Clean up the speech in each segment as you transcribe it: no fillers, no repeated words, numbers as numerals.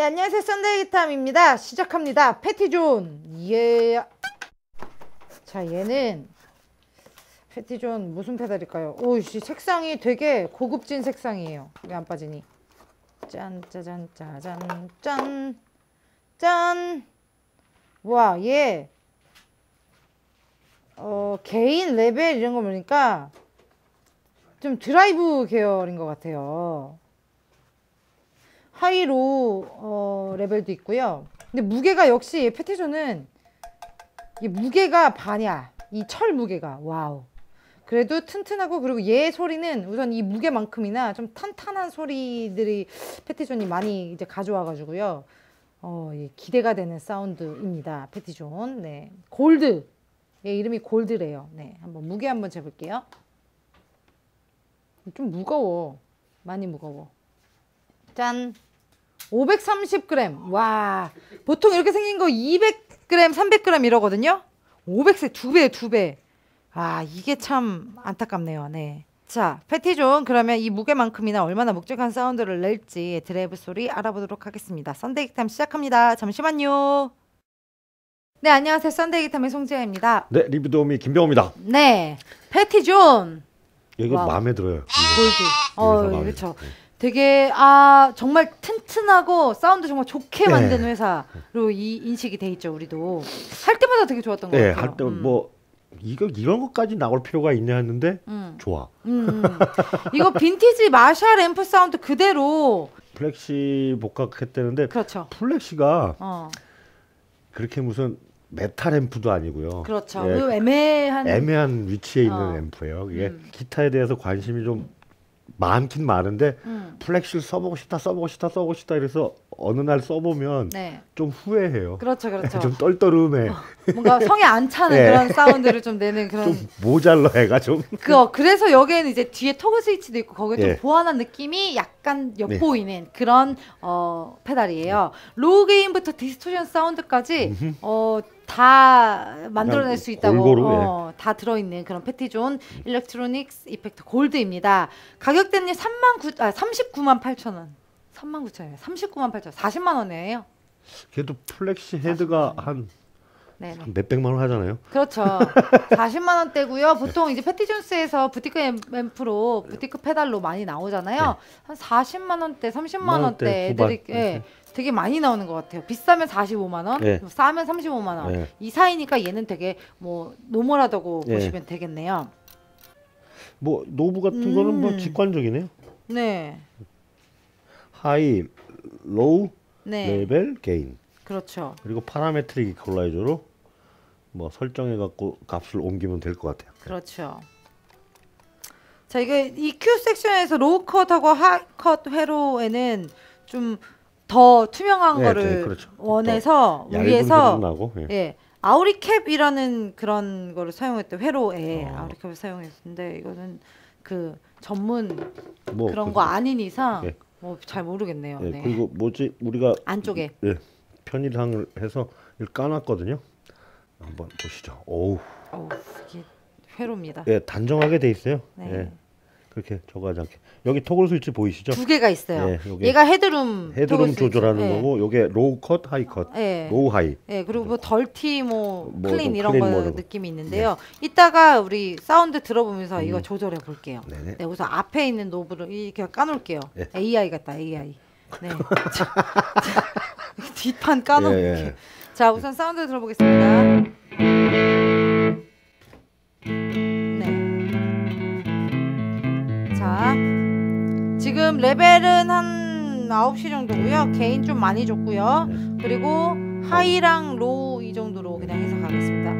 네, 안녕하세요. 썬데이 기타입니다. 시작합니다. 패티존. 예. 자, 얘는 패티존 무슨 페달일까요? 오이씨, 색상이 되게 고급진 색상이에요. 왜 안 빠지니? 짠, 짜잔, 짜잔, 짠, 짠. 와, 얘. 개인 레벨 이런 거 보니까 좀 드라이브 계열인 것 같아요. 하이로우 레벨도 있고요. 근데 무게가 역시 패티존은 이 무게가 반이야. 이 철 무게가. 와우. 그래도 튼튼하고, 그리고 얘 소리는 우선 이 무게만큼이나 좀 탄탄한 소리들이 패티존이 많이 이제 가져와가지고요. 예, 기대가 되는 사운드입니다. 패티존. 네. 골드. 얘 이름이 골드래요. 네. 한번 무게 한번 재볼게요. 좀 무거워. 많이 무거워. 짠. 530g. 와, 보통 이렇게 생긴 거 200g, 300g 이러거든요. 500세 2배, 2배. 아, 이게 참 안타깝네요. 네. 자, 패티존. 그러면 이 무게만큼이나 얼마나 묵직한 사운드를 낼지 드라이브 소리 알아보도록 하겠습니다. 썬데이 기타 시작합니다. 잠시만요. 네, 안녕하세요. 썬데이 기타의 송지아입니다. 네, 리뷰 도우미 김병호입니다. 네, 패티존. 이거 와우. 마음에 들어요. 골드. 그렇죠. 네. 되게 정말 튼튼하고 사운드 정말 좋게 만든 회사로 이 인식이 돼 있죠. 우리도 할 때마다 되게 좋았던 것 같아요. 할 때 뭐 이거 이런 것까지 나올 필요가 있냐 했는데 좋아. 이거 빈티지 마샬 앰프 사운드 그대로 플렉시 복각했다는데 그렇죠. 플렉시가 그렇게 무슨 메탈 앰프도 아니고요. 그렇죠. 그 애매한 위치에 있는 앰프예요. 이게 기타에 대해서 관심이 좀 많긴 많은데 플렉시를 써보고 싶다 이래서 어느 날 써보면 좀 후회해요. 그렇죠. 좀 떨떠름해. 뭔가 성에 안 차는 그런 사운드를 좀 내는 그런. 좀 모자라 애가 좀. 그래서 여기에는 이제 뒤에 토그 스위치도 있고 거기에 좀 보완한 느낌이 약간 엿보이는 그런 페달이에요. 로우 게인부터 디스토션 사운드까지 다 만들어낼 수 있다고 다 들어있는 그런 패티존 일렉트로닉스 이펙트 골드입니다. 가격대는 39만 8천 원. 39,000원이에요. 39만 8천 원. 40만 원이에요. 걔도 플렉시 헤드가 한 몇백만 원 하잖아요. 그렇죠. 40만 원대고요. 보통 이제 패티존스에서 부티크 앰프로 부티크 페달로 많이 나오잖아요. 한 40만 원대, 30만 원대 애들이 되게 많이 나오는 것 같아요. 비싸면 45만 원, 싸면 35만 원. 이 사이니까 얘는 되게 뭐 노멀하다고 보시면 되겠네요. 뭐 노브 같은 거는 뭐 직관적이네요. 네. 하이, 로우, 레벨, 게인. 그렇죠. 그리고 파라메트릭 이퀄라이저로 뭐 설정해 갖고 값을 옮기면 될 것 같아요. 그렇죠. 자, 이게 EQ 섹션에서 로우 컷하고 하이 컷 회로에는 좀 더 투명한 거를 원해서 위에서 아우리캡이라는 그런 거를 사용했대. 회로에 아우리캡을 사용했는데 이거는 그 전문 뭐 그런 거 아닌 이상 뭐 잘 모르겠네요. 그리고 뭐지 우리가 안쪽에 편의상을 해서 까놨거든요. 한번 보시죠. 어우 이게 회로입니다. 단정하게 돼 있어요. 그렇게 저거 하지 않게. 여기 토글 스위치 보이시죠? 두 개가 있어요. 얘가 헤드룸 조절하는 거고 요게 로우 컷, 하이 컷, 로우 하이. 그리고 뭐 덜티, 뭐 클린 이런 거 느낌이 있는데요. 이따가 우리 사운드 들어보면서 이거 조절해 볼게요. 네, 우선 앞에 있는 노브를 이렇게 까놓을게요. AI 같다, AI. 네. 뒷판 까놓을게요. 자, 우선 사운드 들어보겠습니다. 자, 지금 레벨은 한 9시 정도고요. 게인 좀 많이 줬고요. 그리고 하이랑 로우 이 정도로 그냥 해서 가겠습니다.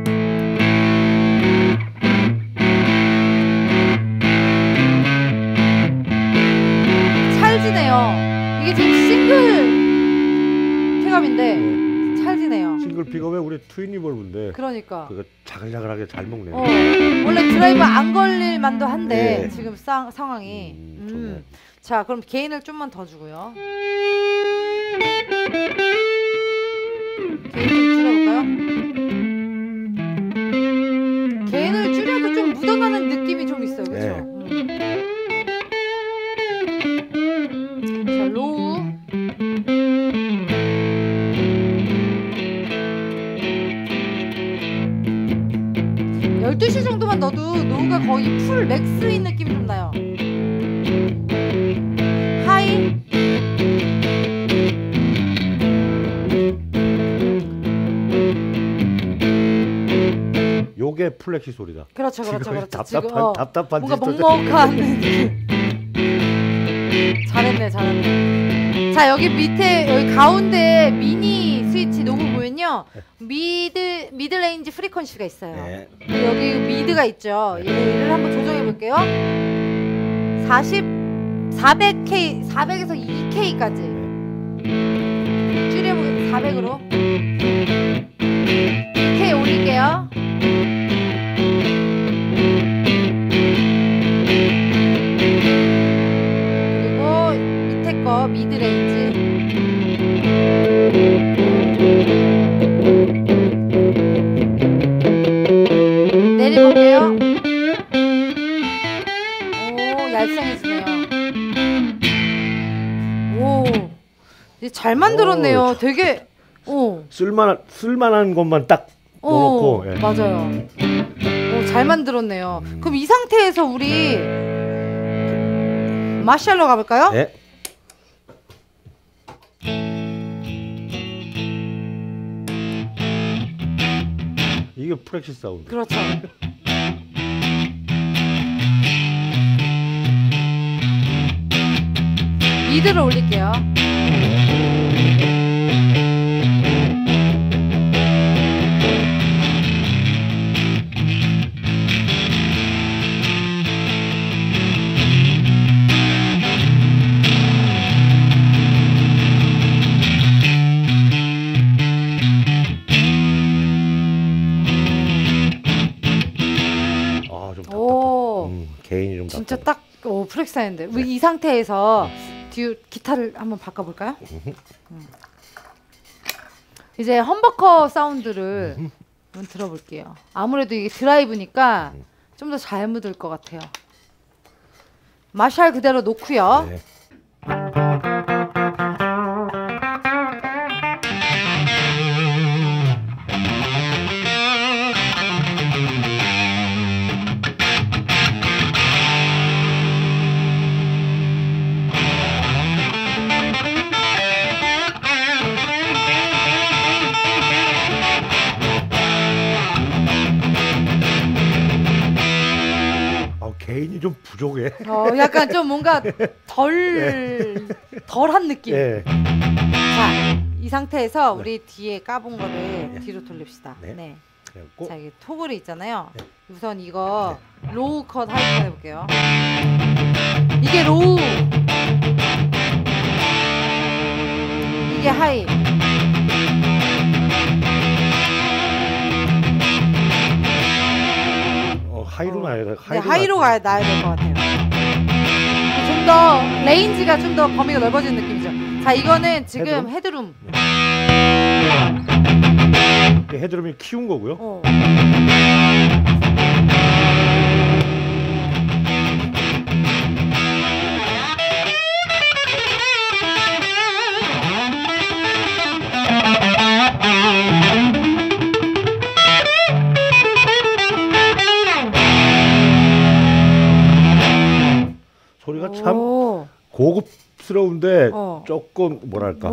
찰지네요. 이게 지금 싱글 쾌감인데 찰지네요. 싱글 픽업에 우리 트윈 리볼브인데 그러니까 그거 자글자글하게 잘 먹네요. 원래 드라이브 안 걸릴 만도 한데 지금 상황이 자, 그럼 게인을 좀만 더 주고요. 게인 좀 줄여볼까요? 게인을 줄여도 좀 묻어나는 느낌이 좀 있어요. 그렇죠? 자, 로우 12시 정도만 넣어도 노우가 거의 풀 맥스인 느낌이 좀 나요. 하이 요게 플렉시 소리다. 그렇죠, 그렇죠, 그렇죠. 답답한 뭔가 먹먹한 느낌. 잘했네, 잘했네. 자, 여기 밑에, 여기 가운데 미니 스위치 노브 보면요, 미드 레인지 프리퀀시가 있어요. 네. 여기 미드가 있죠. 얘를 한번 조정해 볼게요. 400K, 400에서 2K까지. 네. 줄여보면 400으로. 2K 올릴게요. 그리고 밑에 거 미드 레인지 내려볼게요. 오, 얄쌍해지네요. 오, 잘 만들었네요. 오, 되게 오, 쓸만한 것만 딱 넣어놓고. 예. 맞아요. 오, 잘 만들었네요. 그럼 이 상태에서 우리 마샬로 가볼까요? 네. 이게 플렉시 사운드. 그렇죠. 미드를 올릴게요. 진짜 딱 플렉시 사운드. 네. 이 상태에서 듀엣 기타를 한번 바꿔볼까요? 이제 험버커 사운드를 한번 들어볼게요. 아무래도 이게 드라이브니까 좀 더 잘 묻을 것 같아요. 마샬 그대로 놓고요. 네. 개인이 좀 부족해. 약간 좀 뭔가 덜한 느낌. 네. 자, 이 상태에서 우리 뒤에 까본 거를 뒤로 돌립시다. 네. 네. 자, 이게 토글이 있잖아요. 네. 우선 이거 로우 컷, 하이 컷 해볼게요. 이게 로우, 이게 하이. 하이로 나야 돼. 하이로 가야 나야 될 것 같아요. 좀 더 레인지가 좀 더 범위가 넓어지는 느낌이죠. 자, 이거는 지금 헤드룸. 헤드룸이 키운 거고요. 소리가 참 고급스러운데 조금 뭐랄까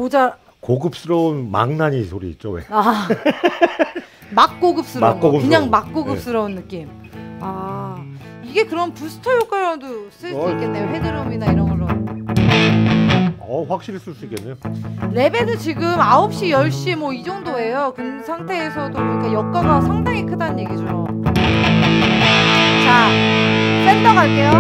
고급스러운 망나니 소리 있죠. 왜? 막 고급스러운 그냥 막 고급스러운 느낌. 아, 이게 그런 부스터 효과로도 쓸 수 있겠네요. 헤드룸이나 이런 걸로. 확실히 쓸 수 있겠네요. 레벨은 지금 9시, 10시 뭐 이 정도예요. 그 상태에서도 그러니까 역가가 상당히 크다는 얘기죠. 자, 팬더 갈게요.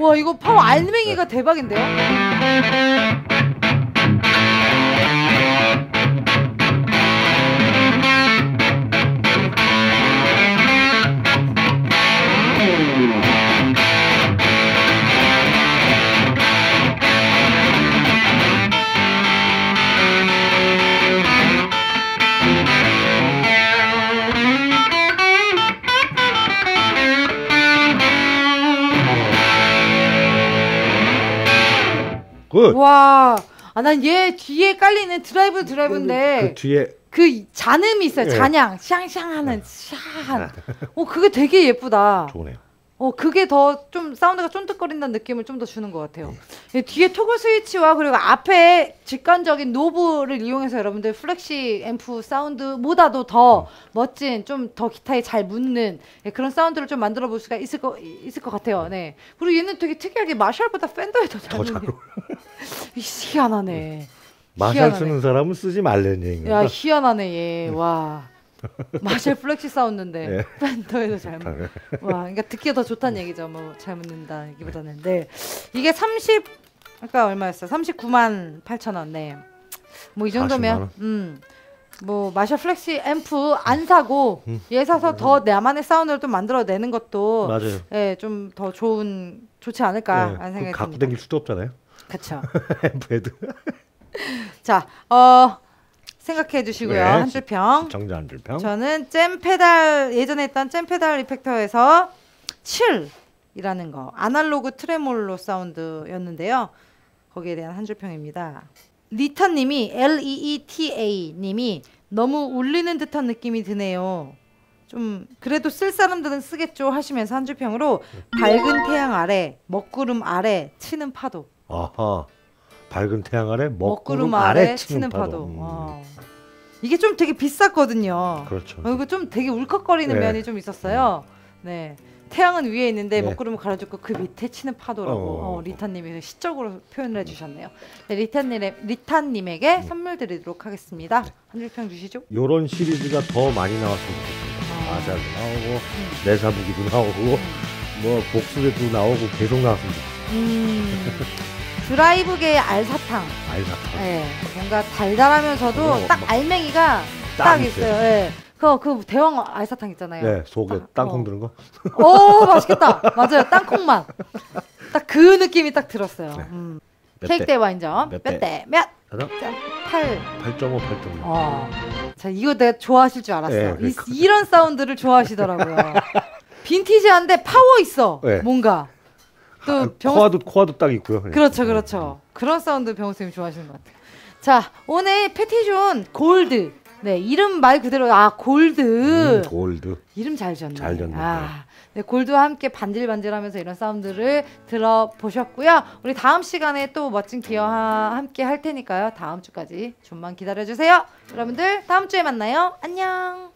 와, 이거 파워 알맹이가 대박인데요? 굿. 와, 아, 난 얘 뒤에 깔리는 드라이브인데. 그 뒤에. 그 잔음이 있어요. 예. 잔향. 샹샹하는 샹. 어, 그게 되게 예쁘다. 좋네요. 어, 그게 더 좀 사운드가 쫀득거린다는 느낌을 좀 더 주는 것 같아요. 예. 뒤에 토글 스위치와 그리고 앞에 직관적인 노브를 이용해서 여러분들 플렉시 앰프 사운드보다도 더 멋진, 좀 더 기타에 잘 묻는, 예, 그런 사운드를 좀 만들어 볼 수가 있을 것 같아요. 네. 그리고 얘는 되게 특이하게 마샬보다 팬더에 더 잘 어울려. 희한하네. 마샬 쓰는 사람은 쓰지 말라는 얘기인가? 야, 희한하네 얘. 와, 마샬 플렉시 사운드인데 팬더에도 잘 묻는. 와, 그러니까 듣기에 더 좋다는 얘기죠. 뭐 잘 묻는다 얘기보다는. 네, 이게 30, 아까 얼마였어요? 39만 8천 원. 네, 뭐 이 정도면 뭐 마샬 플렉시 앰프 안 사고 얘 사서 더 나만의 사운드를 좀 만들어내는 것도, 맞아요, 예, 좀 더 좋지 않을까 하는 생각이 듭니다. 갖고 댕길 수도 없잖아요. 그렇죠. 앰프에도. 자, 생각해 주시고요. 네, 한줄평. 정자 한줄평. 저는 잼 페달, 예전에 했던 잼 페달 이펙터에서 7이라는 거, 아날로그 트레몰로 사운드였는데요. 거기에 대한 한줄평입니다. 리타 님이, LEETA 님이 너무 울리는 듯한 느낌이 드네요. 좀 그래도 쓸 사람들은 쓰겠죠 하시면서 한줄평으로 밝은 태양 아래, 먹구름 아래 치는 파도. 아하. 밝은 태양 아래 먹구름 아래 치는 파도. 와. 이게 좀 되게 비쌌거든요. 그렇죠. 그리고 좀 되게 울컥거리는, 네, 면이 좀 있었어요. 네, 태양은 위에 있는데, 네, 먹구름을 가려주고 그 밑에 치는 파도라고 리타님이 시적으로 표현을 해주셨네요. 네, 리타님에게 선물 드리도록 하겠습니다. 네. 한줄평 주시죠. 이런 시리즈가 더 많이 나왔으면 좋겠습니다. 마샬도 나오고 내사부기도 나오고 뭐 복수대도 나오고 계속 나왔으면 좋겠습니다. 드라이브계의 알사탕. 알사탕. 예, 뭔가 달달하면서도 딱 알맹이가 딱 있어요. 예, 그 대왕 알사탕 있잖아요. 네, 속에 땅콩 들은 거. 오, 맛있겠다. 맞아요, 땅콩 맛. 딱 그 느낌이 딱 들었어요. 네. 케이크대 와인점 몇 대 몇? 8.5, 8.5. 자, 이거 내가 좋아하실 줄 알았어요. 네, 이런 사운드를 좋아하시더라고요. 빈티지한데 파워 있어. 네. 뭔가. 코아도 딱 있고요. 그렇죠, 그렇죠. 그런 사운드 병호 쌤이 좋아하시는 것 같아요. 자, 오늘 패티존 골드. 네, 이름 말 그대로 골드. 골드. 이름 잘 지었네. 잘 지었네. 네, 골드와 함께 반질반질하면서 이런 사운드를 들어보셨고요. 우리 다음 시간에 또 멋진 기어와 함께 할 테니까요. 다음 주까지 좀만 기다려 주세요. 여러분들 다음 주에 만나요. 안녕.